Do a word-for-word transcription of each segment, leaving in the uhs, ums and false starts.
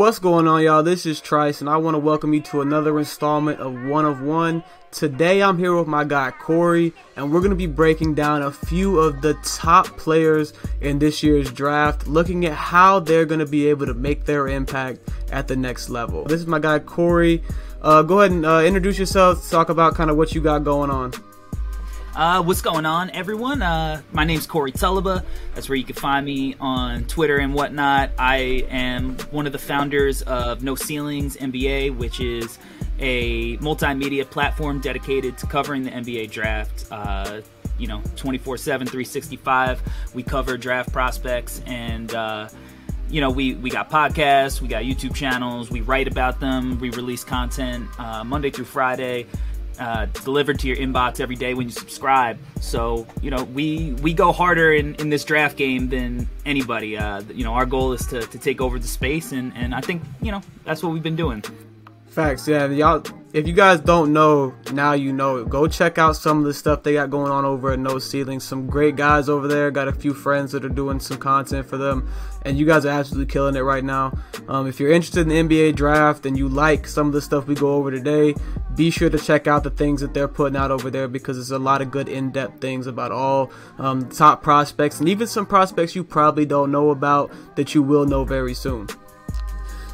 What's going on, y'all? This is Trice, and I want to welcome you to another installment of One of One. Today I'm here with my guy Corey, and we're going to be breaking down a few of the top players in this year's draft, looking at how they're going to be able to make their impact at the next level. This is my guy Corey. Uh, go ahead and uh, introduce yourself, talk about kind of what you got going on. Uh, what's going on, everyone? Uh, my name's Corey Tulaba. That's where you can find me on Twitter and whatnot. I am one of the founders of No Ceilings N B A, which is a multimedia platform dedicated to covering the N B A draft. Uh, you know, twenty-four seven, three sixty-five. We cover draft prospects, and uh, you know, we we got podcasts, we got YouTube channels, we write about them, we release content uh, Monday through Friday. Uh, delivered to your inbox every day when you subscribe. So, you know, we we go harder in, in this draft game than anybody. Uh, you know, our goal is to, to take over the space, and, and I think, you know, that's what we've been doing. Facts, yeah. Y'all, if you guys don't know, now you know. Go check out some of the stuff they got going on over at No Ceilings. Some great guys over there. Got a few friends that are doing some content for them, and you guys are absolutely killing it right now. Um, if you're interested in the N B A draft and you like some of the stuff we go over today, be sure to check out the things that they're putting out over there, because there's a lot of good in-depth things about all um, top prospects, and even some prospects you probably don't know about that you will know very soon.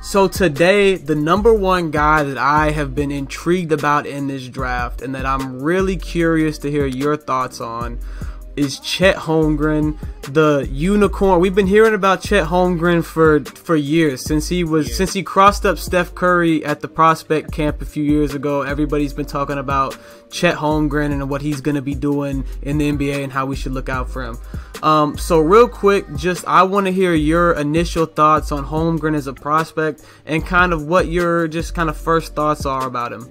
So today, the number one guy that I have been intrigued about in this draft, and that I'm really curious to hear your thoughts on, is Chet Holmgren, the unicorn. We've been hearing about Chet Holmgren for for years, since he was yeah. since he crossed up Steph Curry at the prospect camp a few years ago. Everybody's been talking about Chet Holmgren and what he's going to be doing in the N B A and how we should look out for him. Um, so real quick, just I want to hear your initial thoughts on Holmgren as a prospect, and kind of what your just kind of first thoughts are about him.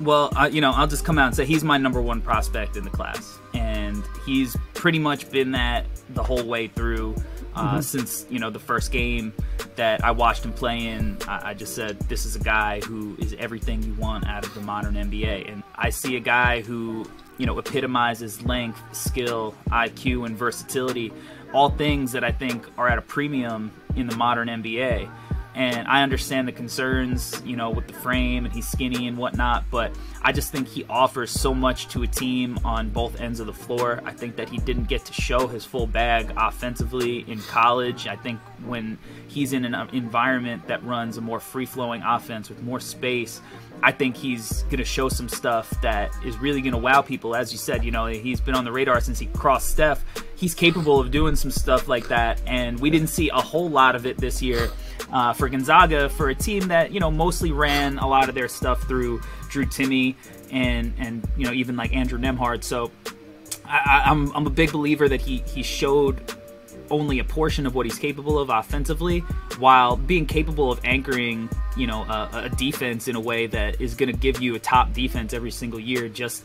Well, uh, you know, I'll just come out and say he's my number one prospect in the class, and he's pretty much been that the whole way through uh, mm-hmm. since, you know, the first game that I watched him play in. I, I just said, this is a guy who is everything you want out of the modern N B A, and I see a guy who, you know, epitomizes length, skill, I Q, and versatility, all things that I think are at a premium in the modern N B A. And I understand the concerns, you know, with the frame, and he's skinny and whatnot, but I just think he offers so much to a team on both ends of the floor. I think that he didn't get to show his full bag offensively in college. I think when he's in an environment that runs a more free-flowing offense with more space, I think he's going to show some stuff that is really going to wow people. As you said, you know, he's been on the radar since he crossed Steph. He's capable of doing some stuff like that, and we didn't see a whole lot of it this year. Uh, for Gonzaga, for a team that, you know, mostly ran a lot of their stuff through Drew Timme and, and you know, even like Andrew Nembhard. So I, I'm, I'm a big believer that he, he showed only a portion of what he's capable of offensively, while being capable of anchoring, you know, a, a defense in a way that is going to give you a top defense every single year, just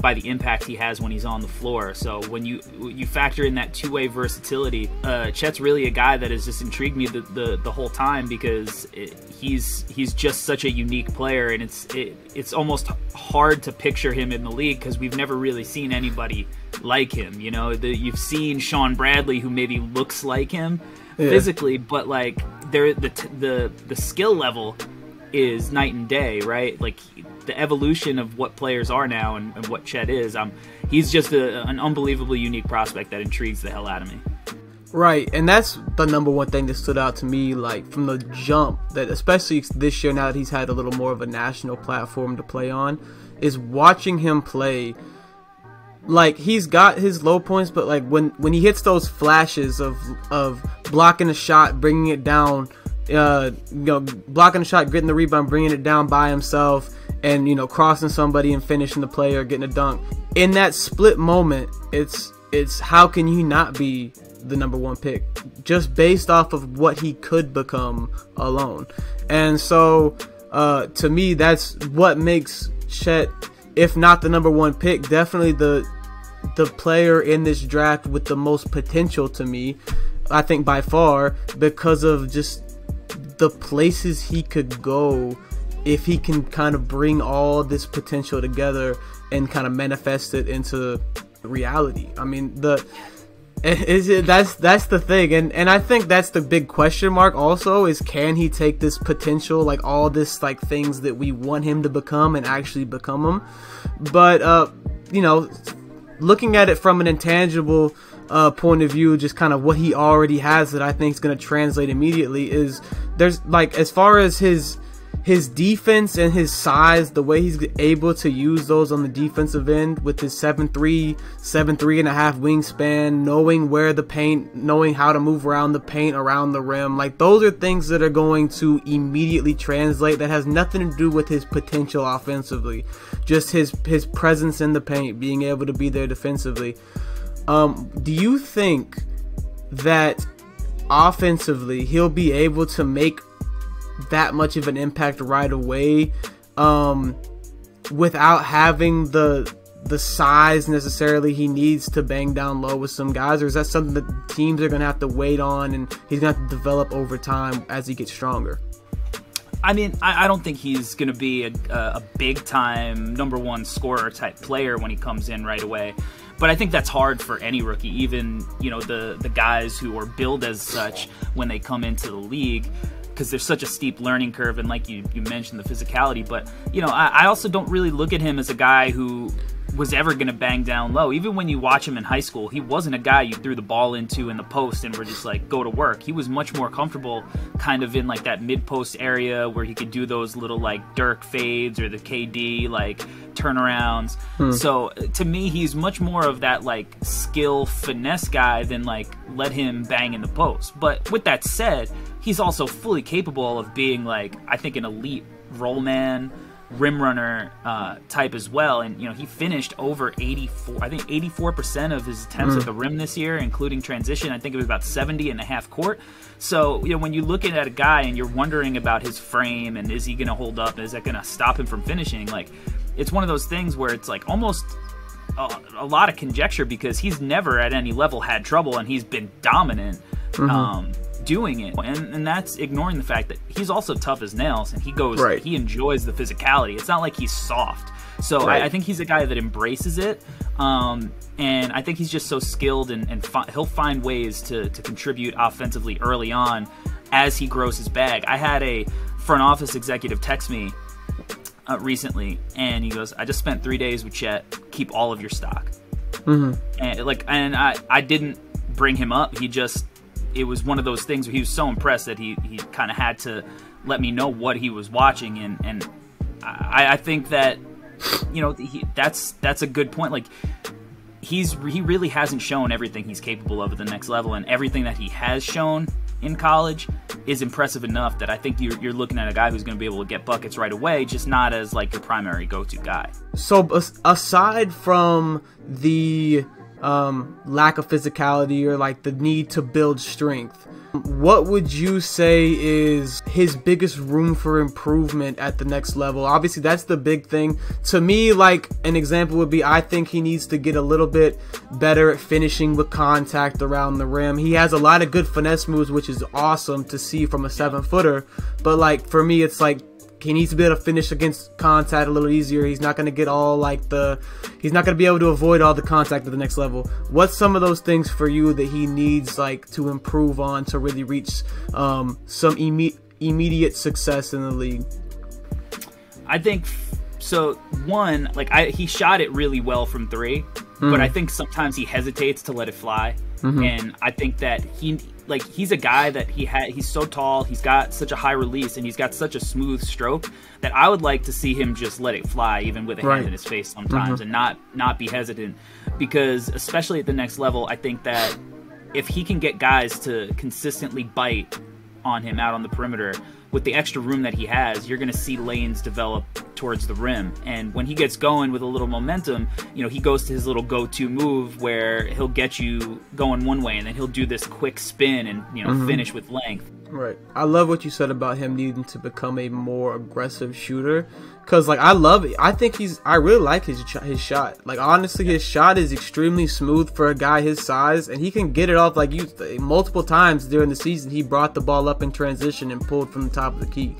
by the impact he has when he's on the floor. So when you you factor in that two-way versatility, uh, Chet's really a guy that has just intrigued me the the, the whole time, because it, he's he's just such a unique player, and it's it, it's almost hard to picture him in the league, because we've never really seen anybody like him. You know, the, you've seen Sean Bradley, who maybe looks like him yeah. physically, but like there the the the skill level is night and day, right? Like the evolution of what players are now and, and what Chet is, um, he's just a, an unbelievably unique prospect that intrigues the hell out of me. Right, and that's the number one thing that stood out to me, like from the jump, that especially this year, now that he's had a little more of a national platform to play on, is watching him play. Like, he's got his low points, but like when when he hits those flashes of of blocking a shot, bringing it down, uh, you know, blocking a shot, getting the rebound, bringing it down by himself, and, you know, crossing somebody and finishing the play or getting a dunk. In that split moment, it's it's how can you not be the number one pick, just based off of what he could become alone. And so, uh, to me, that's what makes Chet, if not the number one pick, definitely the the player in this draft with the most potential to me, I think by far, because of just the places he could go if he can kind of bring all this potential together and kind of manifest it into reality. I mean, the Is it, that's that's the thing, and and I think that's the big question mark also is, can he take this potential, like all this like things that we want him to become, and actually become him? But uh you know, looking at it from an intangible uh point of view, just kind of what he already has that I think is going to translate immediately, is there's like, as far as his his defense and his size, the way he's able to use those on the defensive end with his seven three, seven three and a half wingspan, knowing where the paint, knowing how to move around the paint, around the rim, like those are things that are going to immediately translate. That has nothing to do with his potential offensively, just his his presence in the paint, being able to be there defensively. Um, do you think that offensively he'll be able to make that much of an impact right away, um, without having the the size necessarily he needs to bang down low with some guys? Or is that something that teams are going to have to wait on, and he's going to have to develop over time as he gets stronger? I mean, I, I don't think he's going to be a, a big-time number one scorer type player when he comes in right away. But I think that's hard for any rookie, even, you know, the, the guys who are billed as such when they come into the league, because there's such a steep learning curve, and like you, you mentioned, the physicality. But, you know, I, I also don't really look at him as a guy who was ever going to bang down low. Even when you watch him in high school, he wasn't a guy you threw the ball into in the post and were just like, go to work. He was much more comfortable kind of in like that mid-post area where he could do those little like Dirk fades or the K D like turnarounds. Hmm. So to me, he's much more of that like skill finesse guy than like let him bang in the post. But with that said, he's also fully capable of being, like, I think an elite roll man, rim runner uh, type as well. And, you know, he finished over eighty-four, I think eighty-four percent of his attempts mm. at the rim this year, including transition. I think it was about seventy and a half court. So, you know, when you look at a guy and you're wondering about his frame and is he going to hold up, is that going to stop him from finishing? Like, it's one of those things where it's like almost a, a lot of conjecture, because he's never at any level had trouble, and he's been dominant. Mm-hmm. Um, doing it, and, and that's ignoring the fact that he's also tough as nails, and he goes right. he enjoys the physicality. It's not like he's soft. So right. I, I think he's a guy that embraces it, um, and I think he's just so skilled, and, and fi he'll find ways to, to contribute offensively early on as he grows his bag. I had a front office executive text me uh, recently, and he goes, I just spent three days with Chet, keep all of your stock. Mm-hmm. and like and I, I didn't bring him up. He just, it was one of those things where he was so impressed that he, he kind of had to let me know what he was watching. And, and I, I think that, you know, he, that's that's a good point. Like, he's he really hasn't shown everything he's capable of at the next level, and everything that he has shown in college is impressive enough that I think you're, you're looking at a guy who's going to be able to get buckets right away, just not as like your primary go-to guy. So aside from the Um, lack of physicality, or like the need to build strength, what would you say is his biggest room for improvement at the next level? Obviously, that's the big thing. To me, like, an example would be, I think he needs to get a little bit better at finishing with contact around the rim. He has a lot of good finesse moves, which is awesome to see from a seven footer. But like, for me, it's like, he needs to be able to finish against contact a little easier. He's not going to get all like the, he's not going to be able to avoid all the contact at the next level. What's some of those things for you that he needs like to improve on to really reach um, some imme immediate success in the league? I think so. One, like I, he shot it really well from three, mm-hmm. but I think sometimes he hesitates to let it fly. Mm-hmm. And I think that he, like, he's a guy that he had, he's so tall, he's got such a high release, and he's got such a smooth stroke that I would like to see him just let it fly, even with a right. hand in his face sometimes, mm-hmm. and not, not be hesitant. Because especially at the next level, I think that if he can get guys to consistently bite on him out on the perimeter, with the extra room that he has, you're going to see lanes develop towards the rim. And when he gets going with a little momentum, you know, he goes to his little go-to move where he'll get you going one way, and then he'll do this quick spin and, you know, mm-hmm. finish with length. Right. I love what you said about him needing to become a more aggressive shooter, because, like, I love it. I think he's, I really like his his shot. Like, honestly, his shot is extremely smooth for a guy his size, and he can get it off. Like, you, multiple times during the season, he brought the ball up in transition and pulled from the top of the key.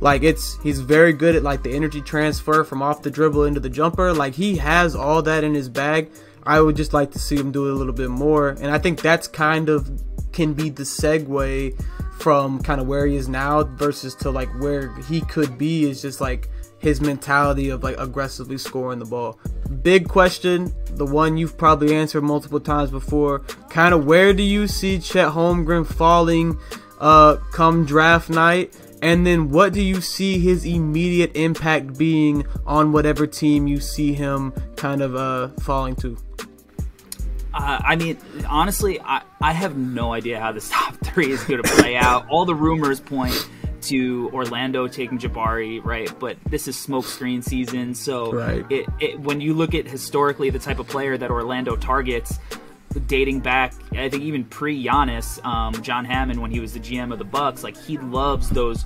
Like, it's, he's very good at like the energy transfer from off the dribble into the jumper. Like, he has all that in his bag. I would just like to see him do it a little bit more. And I think that's kind of can be the segue from kind of where he is now versus to like where he could be, is just like his mentality of like aggressively scoring the ball. Big question, the one you've probably answered multiple times before, kind of where do you see Chet Holmgren falling uh, come draft night? And then what do you see his immediate impact being on whatever team you see him kind of uh, falling to? Uh, I mean, honestly, I, I have no idea how this top three is going to play out. All the rumors point to Orlando taking Jabari, right? But this is smokescreen season. So right. it, it, when you look at historically the type of player that Orlando targets, dating back, I think even pre-Giannis, um, John Hammond, when he was the G M of the Bucks, like he loves those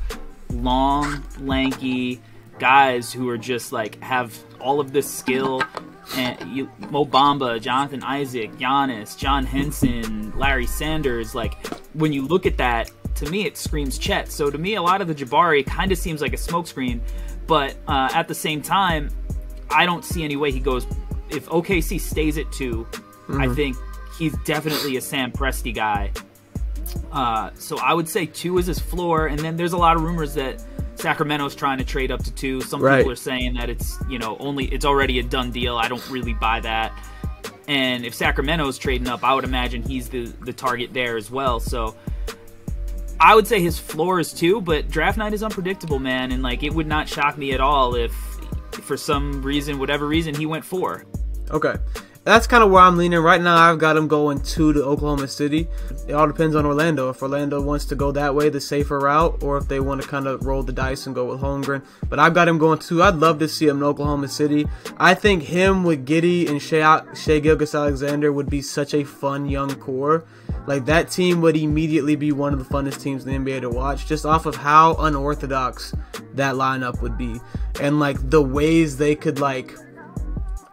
long, lanky guys who are just like have all of this skill. And you, Mo Bamba, Jonathan Isaac, Giannis, John Henson, Larry Sanders. Like when you look at that, to me it screams Chet. So to me, a lot of the Jabari kind of seems like a smokescreen, but uh, at the same time, I don't see any way he goes. If O K C stays at two, mm-hmm. I think he's definitely a Sam Presti guy. Uh, so I would say two is his floor. And then there's a lot of rumors that Sacramento's trying to trade up to two. Some right. people are saying that it's, you know, only it's already a done deal. I don't really buy that. And if Sacramento's trading up, I would imagine he's the, the target there as well. So I would say his floor is two, but draft night is unpredictable, man. And like, it would not shock me at all if for some reason, whatever reason, he went four. Okay. That's kind of where I'm leaning right now. I've got him going two to Oklahoma City. It all depends on Orlando. If Orlando wants to go that way, the safer route, or if they want to kind of roll the dice and go with Holmgren. But I've got him going two. I'd love to see him in Oklahoma City. I think him with Giddey and Shea, Shea Gilgeous-Alexander would be such a fun young core. Like that team would immediately be one of the funnest teams in the N B A to watch, just off of how unorthodox that lineup would be, and like the ways they could like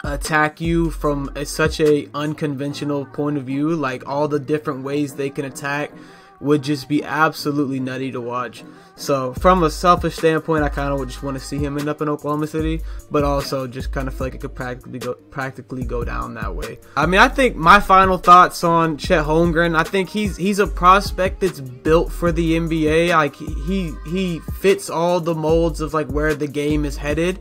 attack you from a, such a unconventional point of view. Like all the different ways they can attack would just be absolutely nutty to watch. So from a selfish standpoint, I kind of would just want to see him end up in Oklahoma City, but also just kind of feel like it could practically go practically go down that way. I mean, I think my final thoughts on Chet Holmgren, I think he's he's a prospect that's built for the N B A. Like he he fits all the molds of like where the game is headed.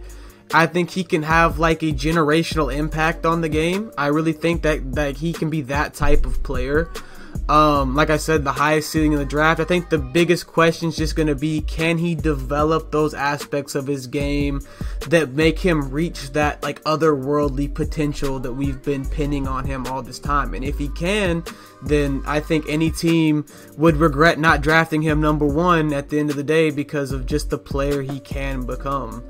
I think he can have like a generational impact on the game. I really think that that he can be that type of player. Um, like I said, the highest ceiling in the draft. I think the biggest question is just going to be, can he develop those aspects of his game that make him reach that like otherworldly potential that we've been pinning on him all this time? And if he can, then I think any team would regret not drafting him number one at the end of the day because of just the player he can become.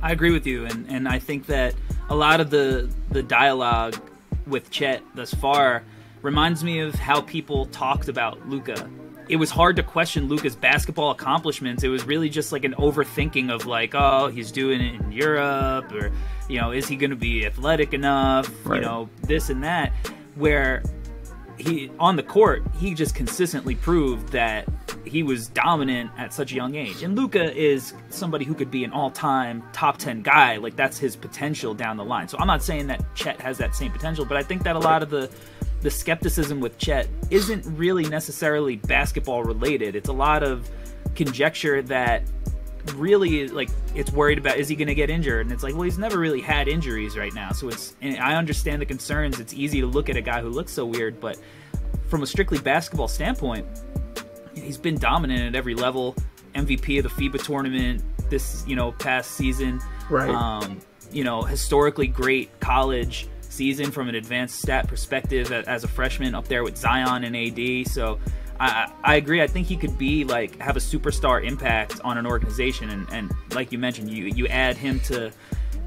I agree with you, and, and I think that a lot of the, the dialogue with Chet thus far reminds me of how people talked about Luka. It was hard to question Luka's basketball accomplishments. It was really just like an overthinking of like, oh, he's doing it in Europe, or, you know, is he going to be athletic enough, right. you know, this and that, where he, on the court, he just consistently proved that he was dominant at such a young age. And Luka is somebody who could be an all-time top ten guy. Like that's his potential down the line. So I'm not saying that Chet has that same potential, but I think that a lot of the the skepticism with Chet isn't really necessarily basketball related. It's a lot of conjecture that really is like, it's worried about, is he going to get injured? And it's like, well, he's never really had injuries right now. So it's, and I understand the concerns. It's easy to look at a guy who looks so weird, but from a strictly basketball standpoint, he's been dominant at every level. M V P of the FIBA tournament this, you know, past season. Right. Um, you know, historically great college season from an advanced stat perspective as a freshman, up there with Zion and A D. So I, I agree. I think he could be like, have a superstar impact on an organization. And, and like you mentioned, you, you add him to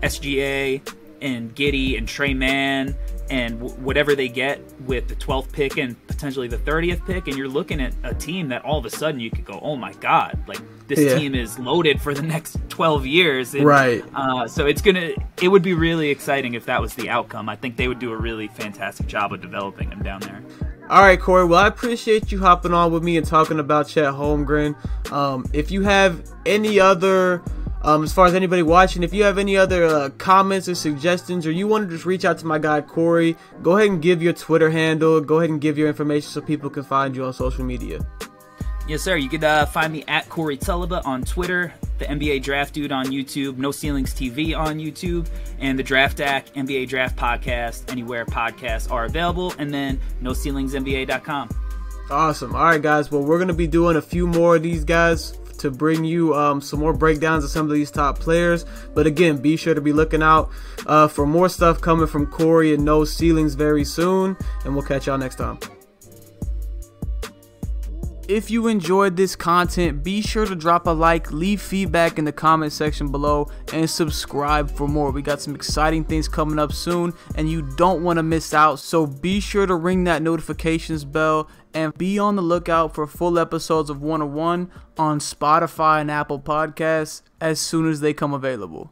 S G A and Giddey and Trey Mann and whatever they get with the twelfth pick and potentially the thirtieth pick, and you're looking at a team that all of a sudden you could go, oh my God, like this yeah. team is loaded for the next twelve years. And, right. Uh, so it's going to, it would be really exciting if that was the outcome. I think they would do a really fantastic job of developing him down there. All right, Corey, well, I appreciate you hopping on with me and talking about Chet Holmgren. Um, if you have any other Um, as far as anybody watching, if you have any other uh, comments or suggestions, or you want to just reach out to my guy Corey, go ahead and give your Twitter handle, go ahead and give your information so people can find you on social media. Yes, sir. You can uh, find me at Corey Tulaba on Twitter, the N B A Draft Dude on YouTube, No Ceilings T V on YouTube, and the Draft Act, N B A Draft Podcast, anywhere podcasts are available, and then no ceilings N B A dot com. Awesome. All right, guys. Well, we're going to be doing a few more of these guys to bring you um, some more breakdowns of some of these top players. But again, be sure to be looking out uh, for more stuff coming from Corey and No Ceilings very soon. And we'll catch y'all next time. If you enjoyed this content, be sure to drop a like, leave feedback in the comment section below, and subscribe for more. We got some exciting things coming up soon, and you don't want to miss out, so be sure to ring that notifications bell, and be on the lookout for full episodes of one oh one on Spotify and Apple Podcasts as soon as they come available.